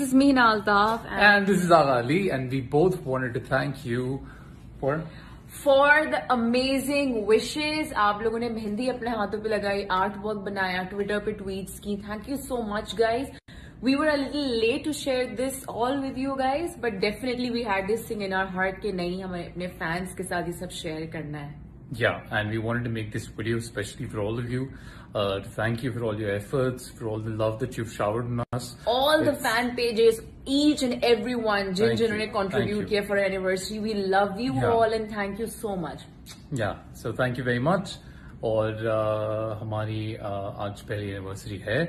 this is me, Hina Altaf. And this is Aagha Ali, and we both wanted to thank you for the amazing wishes. आप लोगों ने मेहंदी अपने हाथों पे लगाई, आर्ट वर्क बनाया, ट्विटर पे ट्वीट्स की. Thank you so much, guys. We were a little late to share this all with you guys, but definitely we had this thing in our heart कि नहीं, हमें अपने fans के साथ ये सब share करना है. Yeah, and we wanted to make this video especially for all of you. To thank you for all your efforts, for all the love that you've showered on us. The fan pages, each and every one, जिन्होंने contribute किया for our anniversary. We love you all and thank you so much. Yeah, so thank you very much. और हमारी आज पहली anniversary है.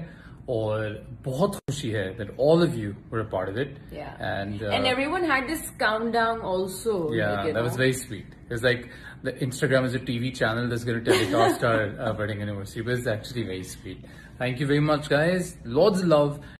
और बहुत खुशी है that all of you were a part of it. Yeah. And everyone had this countdown also. Yeah, that was very sweet. It was like the Instagram is a TV channel that's going to telecast our wedding anniversary. It was actually very sweet. Thank you very much, guys. Lots of love.